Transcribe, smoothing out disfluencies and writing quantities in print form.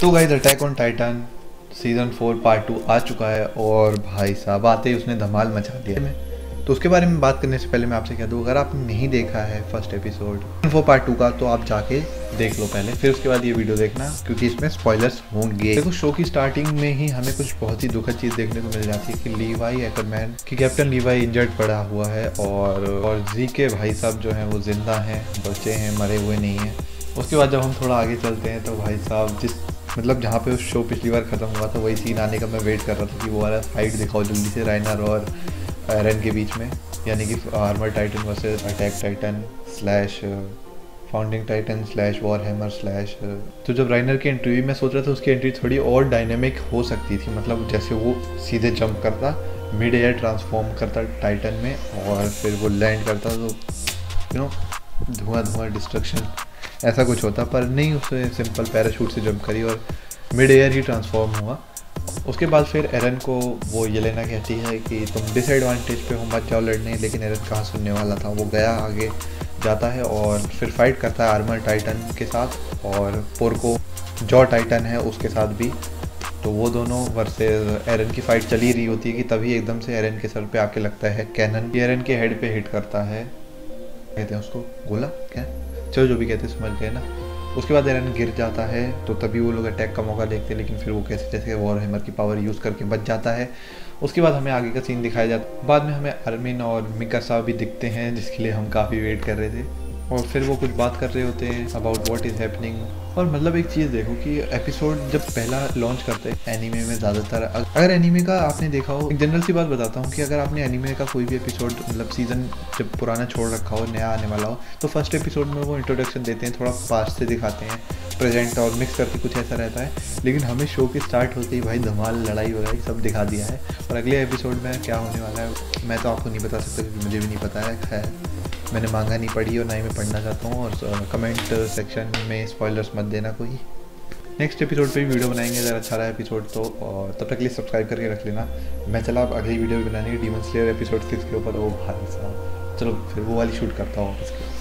तो guys attack on titan season 4 part 2 आ चुका है और भाई साहब आते ही उसने धमाल मचा दिया है। तो उसके बारे में बात करने से पहले मैं आपसे कह दूँ, अगर आपने नहीं देखा है फर्स्ट एपिसोड सीजन 4 पार्ट 2 का तो आप जाके देख लो पहले, फिर उसके बाद ये वीडियो देखना क्योंकि इसमें स्पॉयलर्स होंगे। देखो शो की स्टार्टिंग में ही हमें कुछ बहुत ही दुखद चीज़ देखने को मिल जाती है कि लीवाई एकरमैन की कैप्टन लीवाई इंजर्ड पड़ा हुआ है और जी के भाई साहब जो हैं वो जिंदा हैं, बचे हैं, मरे हुए नहीं हैं। उसके बाद जब हम थोड़ा आगे चलते हैं तो भाई साहब जिस मतलब जहाँ पे उस शो पिछली बार ख़त्म हुआ था वही सीन आने का मैं वेट कर रहा था कि वो वाला फाइट दिखाओ जल्दी से राइनर और एरन के बीच में, यानी कि armoured titan versus attack titan slash founding titan slash war hammer slash. तो जब राइनर की एंट्री में सोच रहा था उसकी एंट्री थोड़ी और डायनेमिक हो सकती थी, मतलब जैसे वो सीधे जंप करता, मिड एयर ट्रांसफॉर्म करता टाइटन में और फिर वो लैंड करता तो यू नो धुआं डिस्ट्रक्शन ऐसा कुछ होता, पर नहीं, उसने सिंपल पैराशूट से जंप करी और मिड एयर ही ट्रांसफॉर्म हुआ। उसके बाद फिर एरन को वो येलेना कहती है कि तुम डिसएडवांटेज पे हो, मत जाओ लड़ने, लेकिन एरन कहाँ सुनने वाला था, वो गया आगे जाता है और फिर फाइट करता है आर्मर टाइटन के साथ और पोर्को जॉ टाइटन है उसके साथ भी। तो वो दोनों वर्सेस एरन की फ़ाइट चली रही होती है कि तभी एकदम से एरन के सर पर आके लगता है कैनन, एरन के हेड पर हिट करता है, कहते हैं उसको गोला क्या, चलो जो भी कहते समझ गए ना। उसके बाद एरन गिर जाता है तो तभी वो लोग अटैक का मौका देखते हैं, लेकिन फिर वो कैसे जैसे वॉर हैमर की पावर यूज़ करके बच जाता है। उसके बाद हमें आगे का सीन दिखाया जाता है, बाद में हमें आर्मिन और मिकासा भी दिखते हैं जिसके लिए हम काफ़ी वेट कर रहे थे, और फिर वो कुछ बात कर रहे होते हैं अबाउट व्हाट इज़ हैपनिंग। और मतलब एक चीज़ देखो कि एपिसोड जब पहला लॉन्च करते हैं एनीमे में, ज़्यादातर अगर एनीमे का आपने देखा हो, एक जनरल सी बात बताता हूँ कि अगर आपने एनीमे का कोई भी एपिसोड मतलब सीज़न जब पुराना छोड़ रखा हो, नया आने वाला हो, तो फर्स्ट एपिसोड में वो इंट्रोडक्शन देते हैं, थोड़ा पास्ट से दिखाते हैं, प्रेजेंट और मिक्स करके कुछ ऐसा रहता है, लेकिन हमें शो की स्टार्ट होते ही भाई धमाल लड़ाई वगैरह सब दिखा दिया है। और अगले एपिसोड में क्या होने वाला है मैं तो आपको नहीं बता सकता क्योंकि मुझे भी नहीं पता है, खैर मैंने मांगा नहीं पढ़ी और ना ही मैं पढ़ना चाहता हूँ, और कमेंट सेक्शन में स्पॉयलर्स मत देना कोई। नेक्स्ट एपिसोड पे भी वीडियो बनाएंगे अगर अच्छा रहा एपिसोड तो, और तब तक के लिए सब्सक्राइब करके रख लेना। मैं चला अब अगली वीडियो बनाने डीमन स्लेयर एपिसोड 6 के ऊपर, ओ भाई साहब चलो फिर वो वाली शूट करता हूँ वापस।